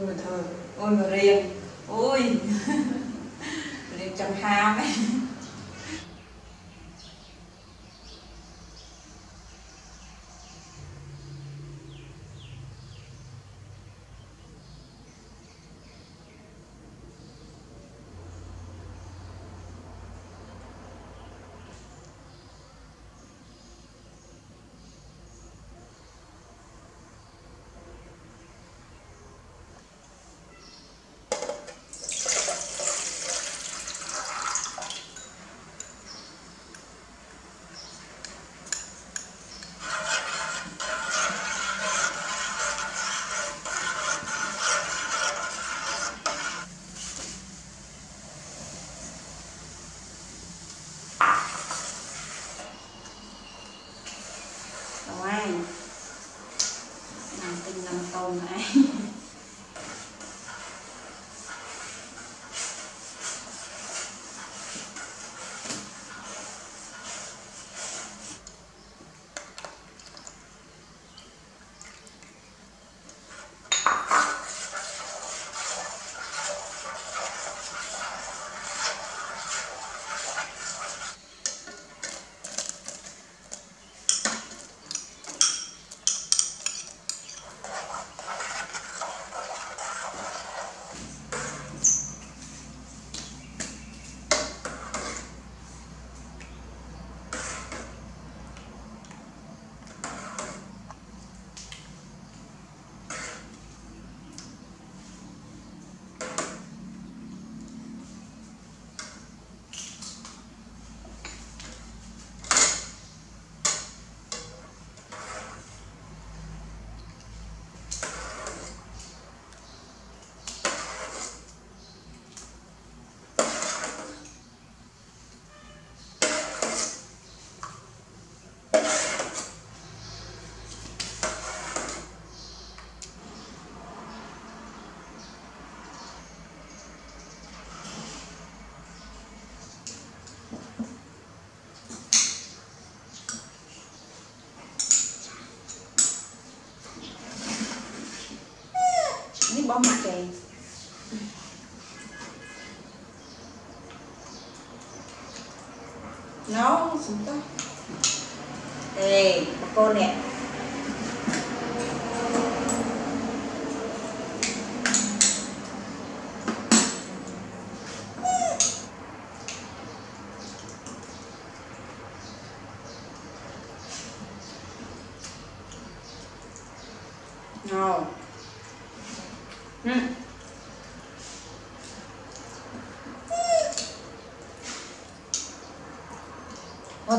Ôi mà thôi, ôi mà riêng. Ôi riêng trong ham ấy. Bỏ mặt kìa. Nấu xuống tóc. Ê, bà cô nè. Ngon. Ôi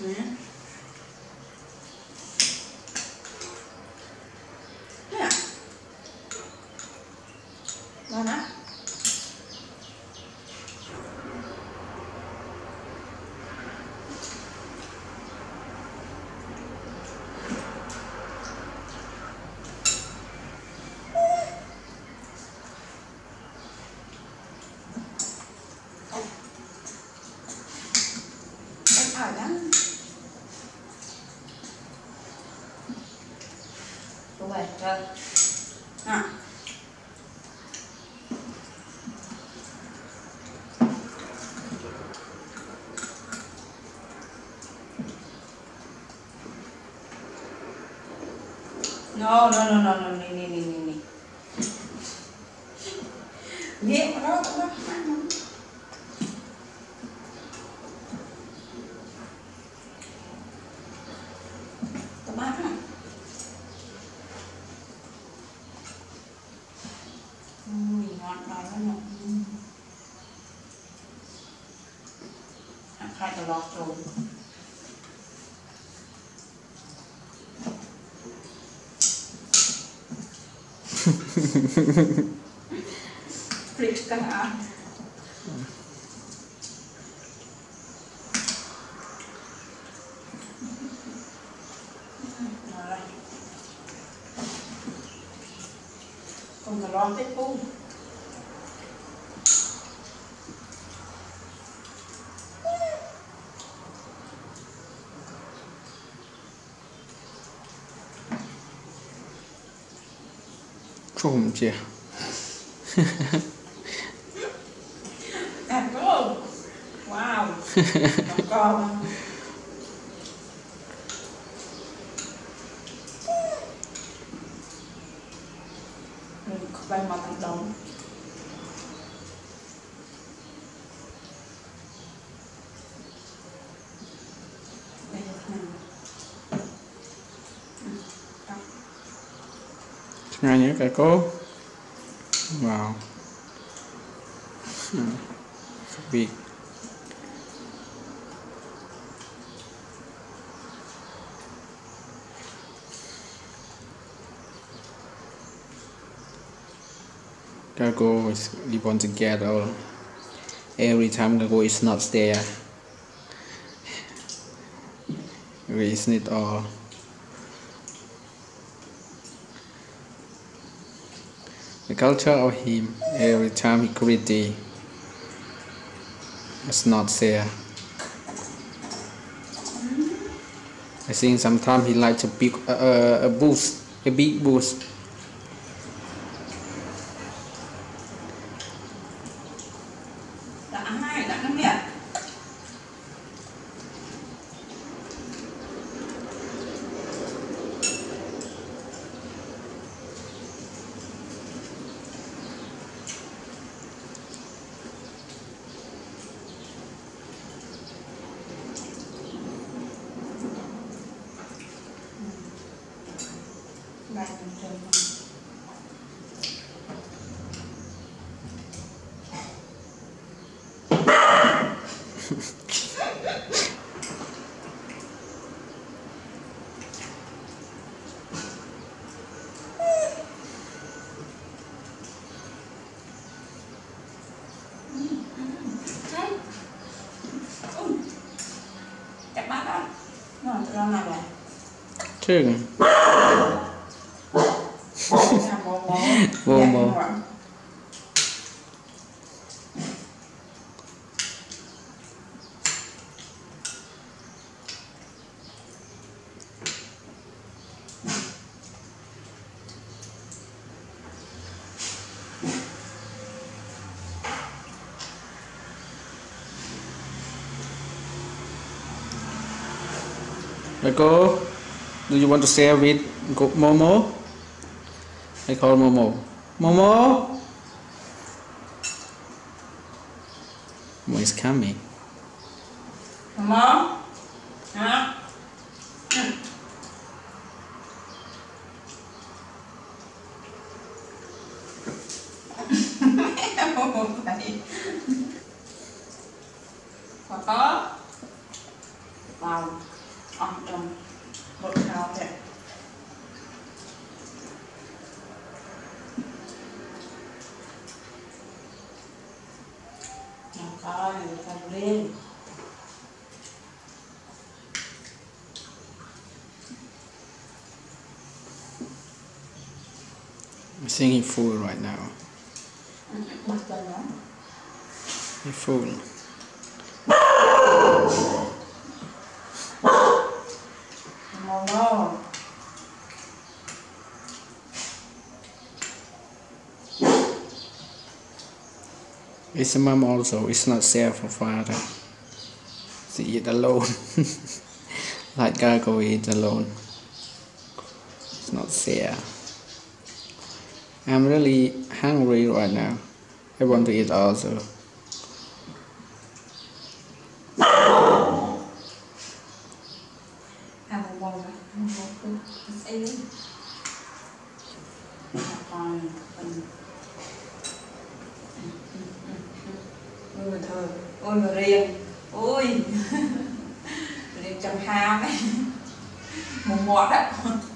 Nè. Nè. Ngon á. Vậy rồi. À. No, no, no, no, no, nè. Biết nó không? Hãy subscribe cho kênh Ghiền Mì Gõ để không bỏ lỡ những video hấp dẫn. Hãy subscribe cho kênh Ghiền Mì Gõ để không bỏ lỡ những video hấp dẫn. Không phải lo tết cung. Trộm chè. Ăn cơm. Wow. Con. Vai matar então. Ngay nhé Kako. Wow. Big. KAKO is live on together. Every time KAKO is not there, we isn't it all. The culture of him, every time he created, is not there. I think sometimes he likes a big boost, a big boost. Hãy subscribe cho kênh Ghiền Mì Gõ. One more. Yeah, Kako, do you want to share with Momo? I call Momo. Momo! Momo is coming. Momo? Huh? Papa? Wow. Awesome. Look out there. Lên I'm singing full right now. You're full. No. It's a mom also, it's not there for father. She eat alone. Like KAKO eat alone. It's not there. I'm really hungry right now. I want to eat also. Ôi mà thơ, ôi mà riêng, ôi riêng trong ham ấy, mồm mọt á.